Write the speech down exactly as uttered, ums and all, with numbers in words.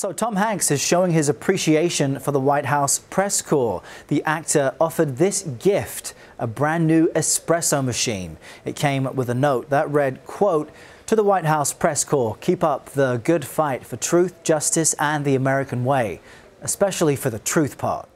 So Tom Hanks is showing his appreciation for the White House press corps. The actor offered this gift, a brand new espresso machine. It came with a note that read, quote, "To the White House press corps, keep up the good fight for truth, justice, and the American way, especially for the truth part."